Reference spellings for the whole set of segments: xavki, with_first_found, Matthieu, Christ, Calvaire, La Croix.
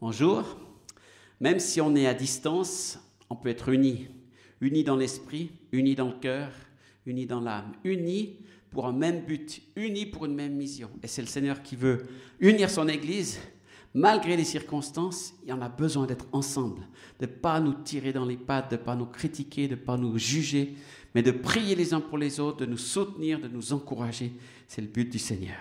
Bonjour. Même si on est à distance, on peut être unis. Unis dans l'esprit, unis dans le cœur, unis dans l'âme, unis pour un même but, unis pour une même mission. Et c'est le Seigneur qui veut unir son Église. Malgré les circonstances, il y en a besoin d'être ensemble, de ne pas nous tirer dans les pattes, de ne pas nous critiquer, de ne pas nous juger, mais de prier les uns pour les autres, de nous soutenir, de nous encourager. C'est le but du Seigneur.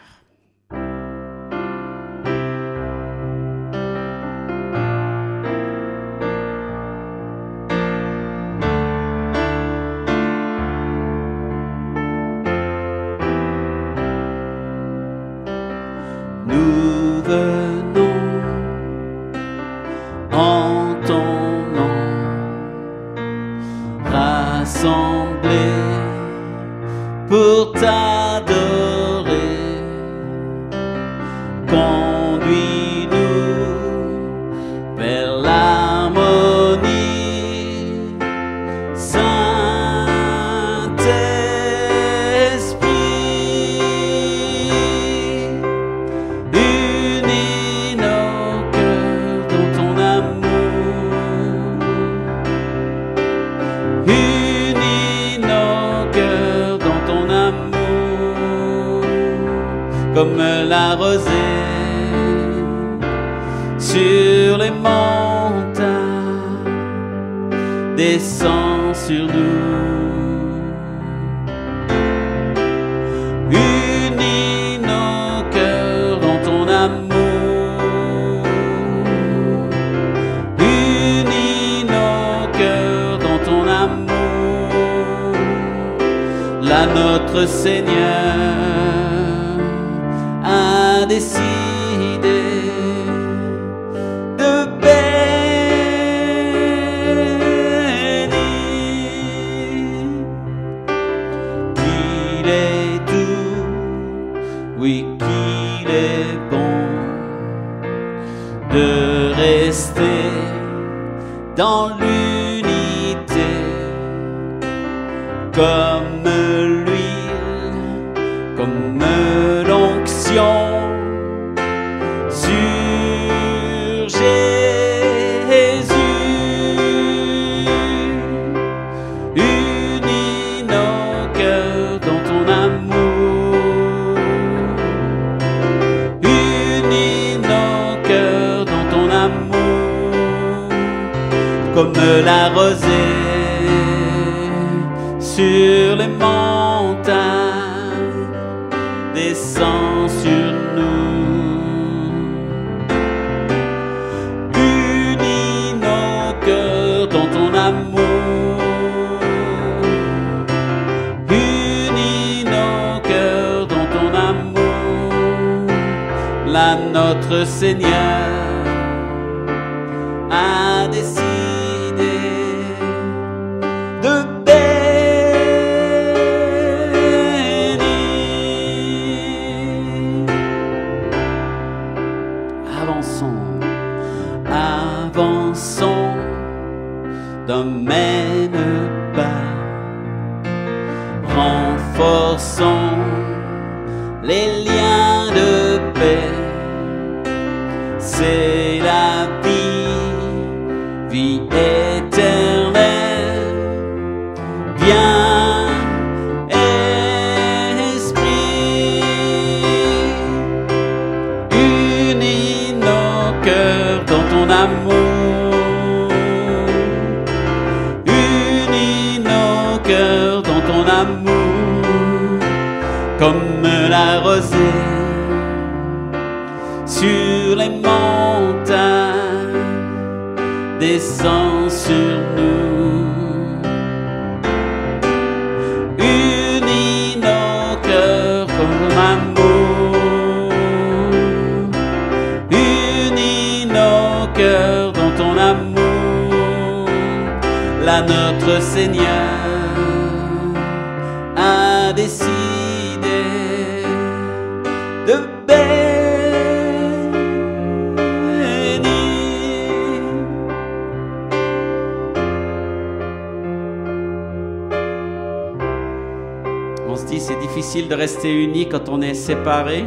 Quand on est séparé,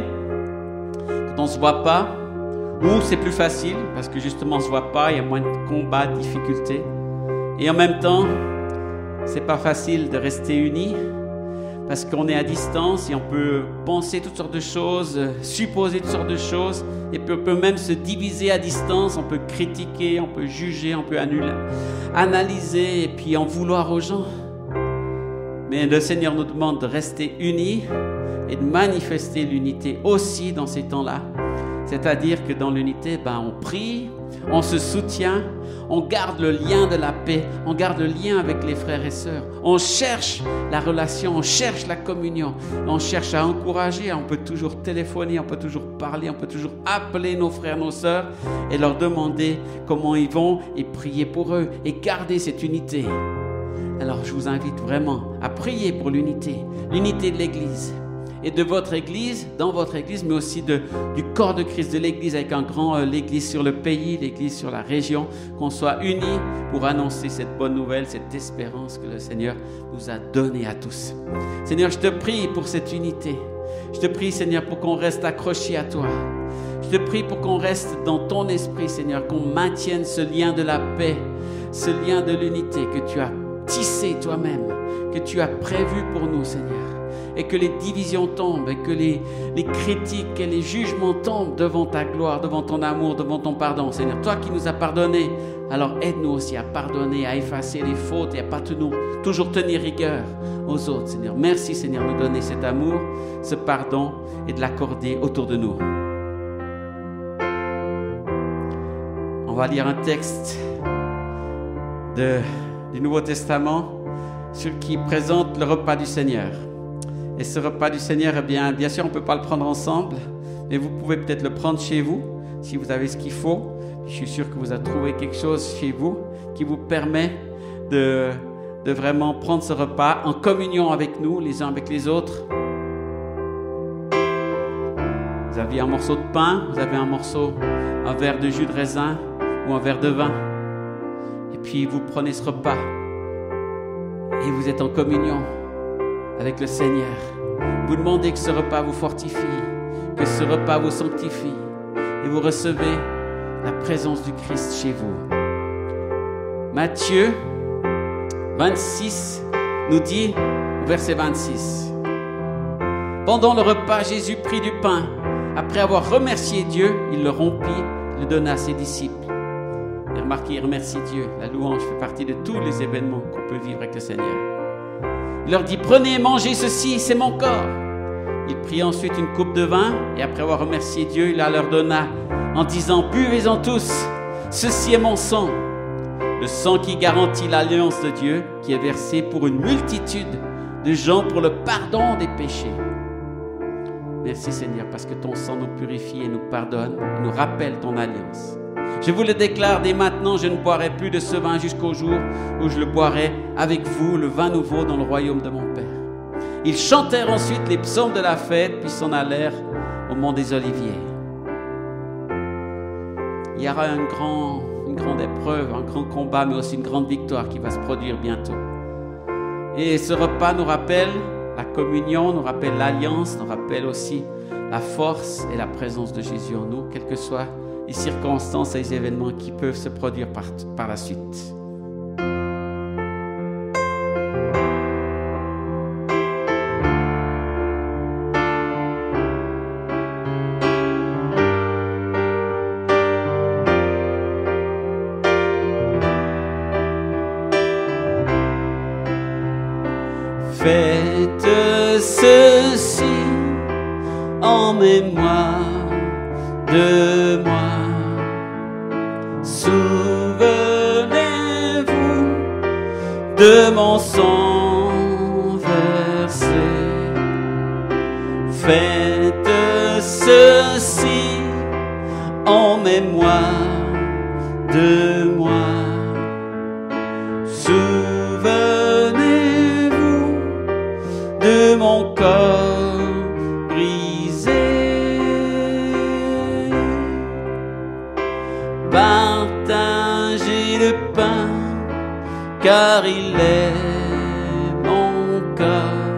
quand on ne se voit pas, Ou c'est plus facile, parce que justement on ne se voit pas, il y a moins de combats, de difficultés. Et en même temps, c'est pas facile de rester unis, parce qu'on est à distance et on peut penser toutes sortes de choses, supposer toutes sortes de choses, et puis on peut même se diviser à distance, on peut critiquer, on peut juger, on peut analyser et puis en vouloir aux gens. Mais le Seigneur nous demande de rester unis et de manifester l'unité aussi dans ces temps-là. C'est-à-dire que dans l'unité, on prie, on se soutient, on garde le lien de la paix, on garde le lien avec les frères et sœurs, on cherche la relation, on cherche la communion, on cherche à encourager, on peut toujours téléphoner, on peut toujours parler, on peut toujours appeler nos frères, nos sœurs et leur demander comment ils vont et prier pour eux et garder cette unité. Alors je vous invite vraiment à prier pour l'unité de l'Église. Et de votre Église, dans votre Église, mais aussi du corps de Christ, de l'Église, avec un grand l'Église sur le pays, l'Église sur la région, qu'on soit unis pour annoncer cette bonne nouvelle, cette espérance que le Seigneur nous a donnée à tous. Seigneur, je te prie pour cette unité. Je te prie, Seigneur, pour qu'on reste accrochés à toi. Je te prie pour qu'on reste dans ton esprit, Seigneur, qu'on maintienne ce lien de la paix, ce lien de l'unité que tu as tissé toi-même, que tu as prévu pour nous, Seigneur. Et que les divisions tombent, et que les critiques et les jugements tombent devant ta gloire, devant ton amour, devant ton pardon. Seigneur, toi qui nous as pardonnés, alors aide-nous aussi à pardonner, à effacer les fautes et à toujours tenir rigueur aux autres, Seigneur. Merci, Seigneur, de nous donner cet amour, ce pardon et de l'accorder autour de nous. On va lire un texte du Nouveau Testament sur qui présente le repas du Seigneur. Et ce repas du Seigneur, bien sûr, on ne peut pas le prendre ensemble, mais vous pouvez peut-être le prendre chez vous, si vous avez ce qu'il faut. Je suis sûr que vous avez trouvé quelque chose chez vous qui vous permet de vraiment prendre ce repas en communion avec nous, les uns avec les autres. Vous avez un morceau de pain, vous avez un verre de jus de raisin ou un verre de vin. Et puis vous prenez ce repas et vous êtes en communion avec le Seigneur. Vous demandez que ce repas vous fortifie, que ce repas vous sanctifie, et vous recevez la présence du Christ chez vous. Matthieu 26 nous dit, verset 26, « Pendant le repas, Jésus prit du pain. Après avoir remercié Dieu, il le rompit, le donna à ses disciples. » Et remarquez, il remercie Dieu. La louange fait partie de tous les événements qu'on peut vivre avec le Seigneur. Il leur dit, prenez et mangez ceci, c'est mon corps. Il prit ensuite une coupe de vin et après avoir remercié Dieu, il la leur donna en disant, buvez-en tous, ceci est mon sang. Le sang qui garantit l'alliance de Dieu, qui est versé pour une multitude de gens pour le pardon des péchés. Merci Seigneur, parce que ton sang nous purifie et nous pardonne, et nous rappelle ton alliance. Je vous le déclare, dès maintenant, je ne boirai plus de ce vin jusqu'au jour où je le boirai avec vous, le vin nouveau dans le royaume de mon Père. Ils chantèrent ensuite les psaumes de la fête, puis s'en allèrent au mont des Oliviers. Il y aura une grande épreuve, un grand combat, mais aussi une grande victoire qui va se produire bientôt. Et ce repas nous rappelle la communion, nous rappelle l'alliance, nous rappelle aussi la force et la présence de Jésus en nous, quel que soit les circonstances et les événements qui peuvent se produire par la suite. Faites ceci en mémoire de moi. Souvenez-vous de mon sang versé. Faites ceci en mémoire de moi. Souvenez-vous de mon corps brisé. Partagez le pain, car il est mon corps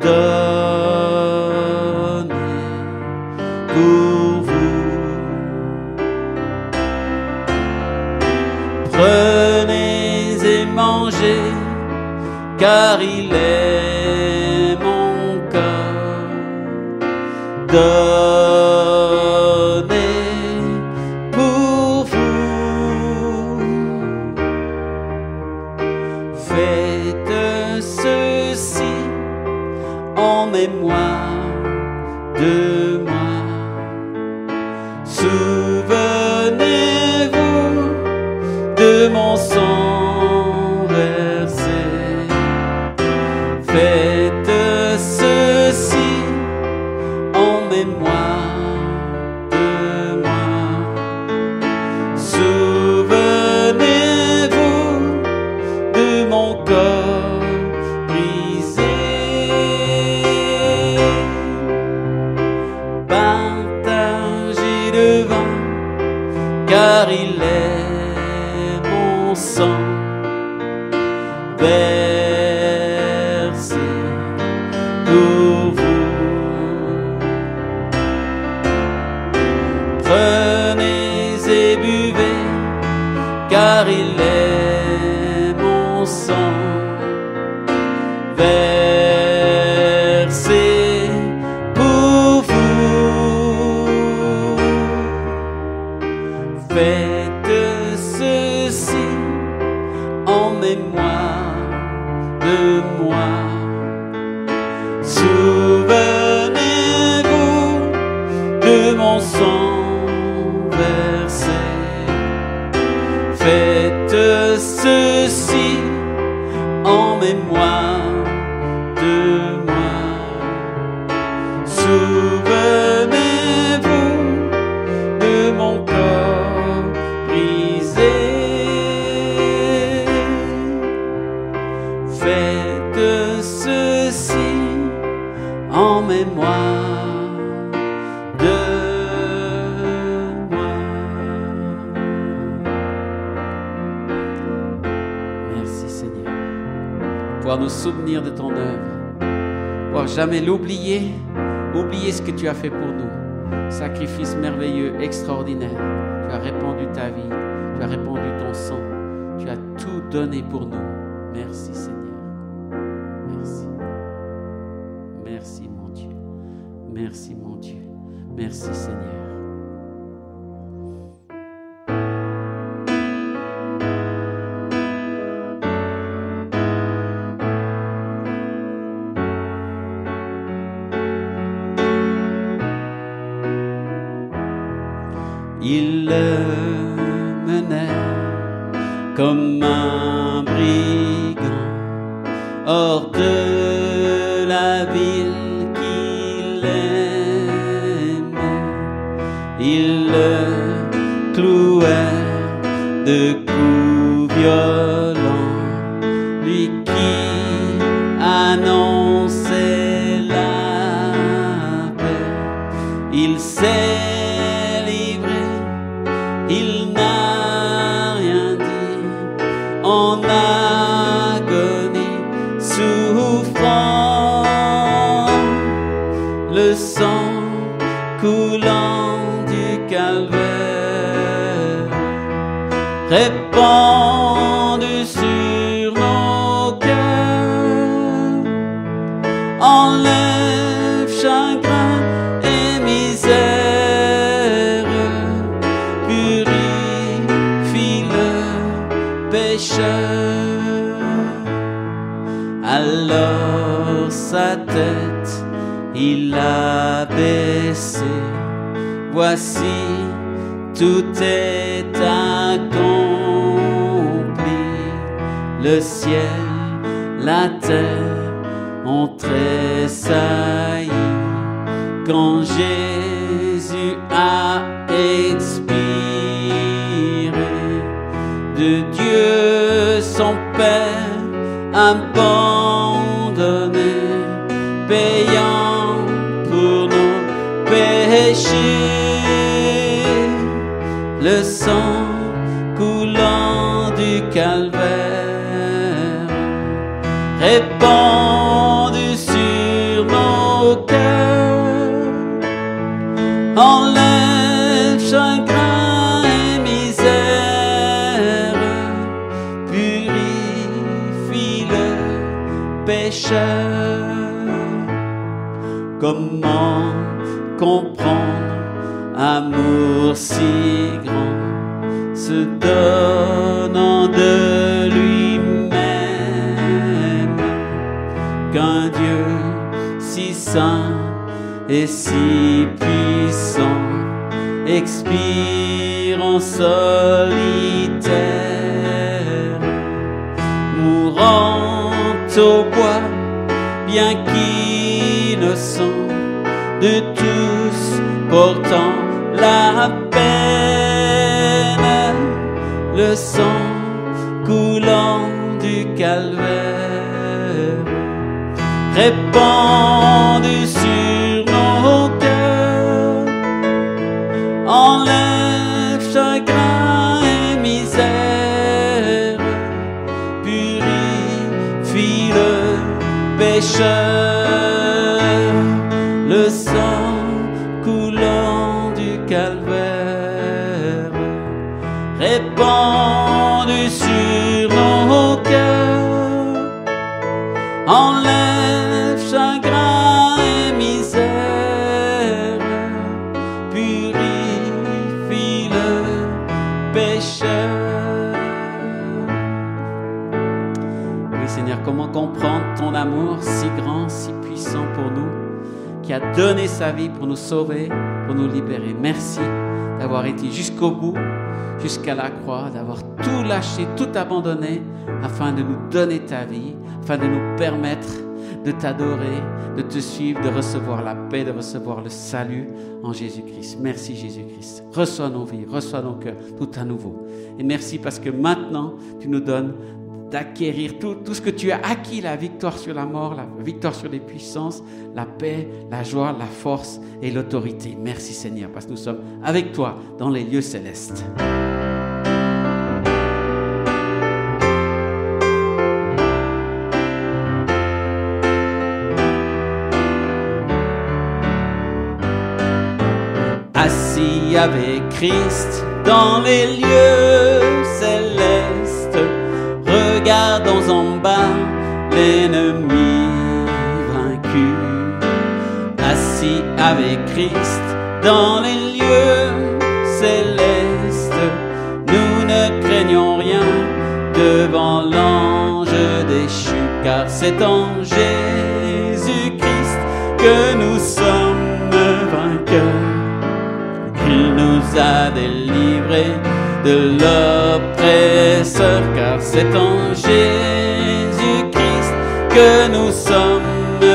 donné pour vous. Prenez et mangez, car il est mon corps. Donnez pour vous. Faites ceci en mémoire de moi. Souvenez-vous de mon sang versé. Faites ceci en mémoire de moi. Souvenez-vous de mon corps brisé. Partagez le vin, car il est sang versé pour vous. Prenez et buvez, car il est mon sang versé pour vous. Faites ceci en mémoire de moi. Souvenez-vous de mon sang versé. Faites ceci en mémoire de moi. Souvenez-vous de mon corps brisé. Faites ceci en mémoire de moi. Merci Seigneur, pouvoir nous souvenir de ton œuvre, pouvoir jamais l'oublier, oublier ce que tu as fait pour nous. Sacrifice merveilleux, extraordinaire. Tu as répandu ta vie, tu as répandu ton sang, tu as tout donné pour nous. Merci Seigneur. Merci. Merci mon Dieu. Merci mon Dieu. Merci Seigneur. Il le menait comme un brigand hors de la ville qu'il aimait. Il le clouait de coups violents, lui qui annonçait la paix. Il s'est livré, il n'a rien dit, en agonie, souffrant, le sang coulant du calvaire, répandu sur nos cœurs, enlève chagrin et misère, purifie le pécheur. Alors sa tête il a baissée, voici tout est accompli. Le ciel, la terre ont tressailli quand Jésus a expiré. De Dieu son Père abandonné, payant pour nos péchés, le sang coulant du calvaire, répandu sur nos cœurs, enlève chagrin et misère, Comment comprendre, amour si grand, se donnant de lui-même, qu'un Dieu si saint et si puissant expire en solitaire, mourant au bois, bien qu'innocent de tous, portant la peine, le sang coulant du calvaire, répandu sur nos cœurs, enlève chagrin et misère, purifie le pécheur, le sang coulant du calvaire, répandu sur nos cœurs, enlève chagrin et misère, purifie le pécheur. Oui Seigneur, comment comprendre ton amour si grand, si puissant pour nous, qui a donné sa vie pour nous sauver, pour nous libérer. Merci d'avoir été jusqu'au bout, jusqu'à la croix, d'avoir tout lâché, tout abandonné, afin de nous donner ta vie, afin de nous permettre de t'adorer, de te suivre, de recevoir la paix, de recevoir le salut en Jésus-Christ. Merci Jésus-Christ. Reçois nos vies, reçois nos cœurs, tout à nouveau. Et merci parce que maintenant, tu nous donnes d'acquérir tout ce que tu as acquis, la victoire sur la mort, la victoire sur les puissances, la paix, la joie, la force et l'autorité. Merci Seigneur, parce que nous sommes avec toi dans les lieux célestes. Assis avec Christ dans les lieux célestes, regardons en bas l'ennemi vaincu. Assis avec Christ dans les lieux célestes, nous ne craignons rien devant l'ange déchu, car c'est en Jésus-Christ que nous sommes vainqueurs. Il nous a délivrés de l'oppresseur, car c'est en Jésus-Christ que nous sommes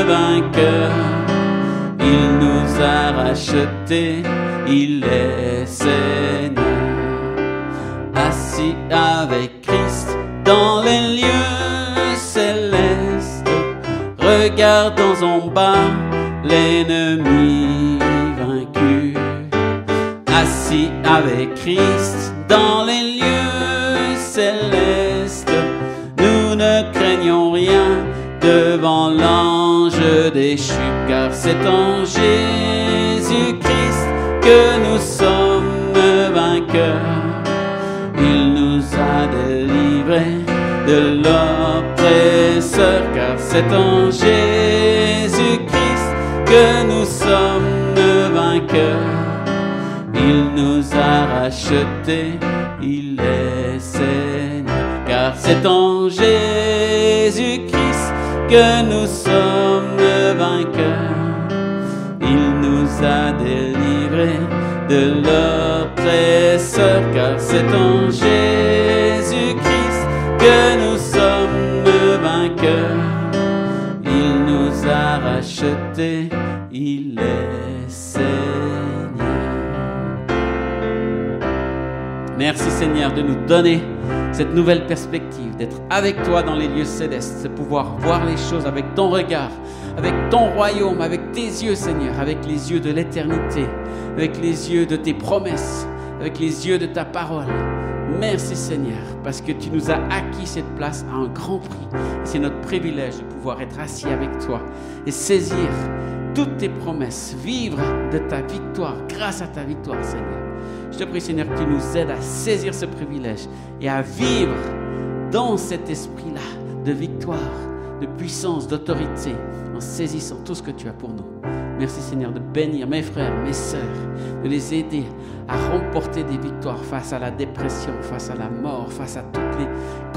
vainqueurs. Il nous a rachetés, il est Seigneur. Assis avec Christ dans les lieux célestes, regardons en bas l'ennemi vaincu. Assis avec Christ dans les lieux célestes, nous ne craignons rien devant l'ange déchu, car c'est en Jésus-Christ que nous sommes vainqueurs. Il nous a délivrés de l'oppresseur, car c'est en Jésus-Christ que nous sommes vainqueurs. Il nous a rachetés, il est Seigneur, car c'est en Jésus-Christ que nous sommes vainqueurs. Il nous a délivrés de l'oppresseur, car c'est en Jésus-Christ que nous sommes vainqueurs. Il nous a rachetés, il est Seigneur. Merci Seigneur de nous donner cette nouvelle perspective, d'être avec toi dans les lieux célestes, de pouvoir voir les choses avec ton regard, avec ton royaume, avec tes yeux Seigneur, avec les yeux de l'éternité, avec les yeux de tes promesses, avec les yeux de ta parole. Merci Seigneur, parce que tu nous as acquis cette place à un grand prix. C'est notre privilège de pouvoir être assis avec toi et saisir toutes tes promesses, vivre de ta victoire, grâce à ta victoire Seigneur. Je te prie Seigneur que tu nous aides à saisir ce privilège et à vivre dans cet esprit-là de victoire, de puissance, d'autorité, en saisissant tout ce que tu as pour nous. Merci Seigneur de bénir mes frères, mes sœurs, de les aider à remporter des victoires face à la dépression, face à la mort, face à toutes les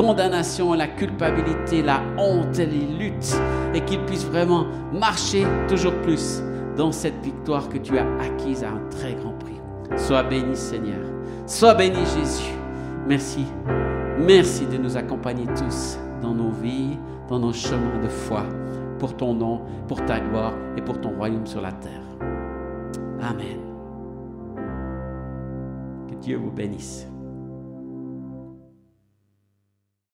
condamnations, la culpabilité, la honte et les luttes, et qu'ils puissent vraiment marcher toujours plus dans cette victoire que tu as acquise à un très grand prix. Sois béni Seigneur, sois béni Jésus. Merci, merci de nous accompagner tous dans nos vies, dans nos chemins de foi, pour ton nom, pour ta gloire et pour ton royaume sur la terre. Amen. Que Dieu vous bénisse.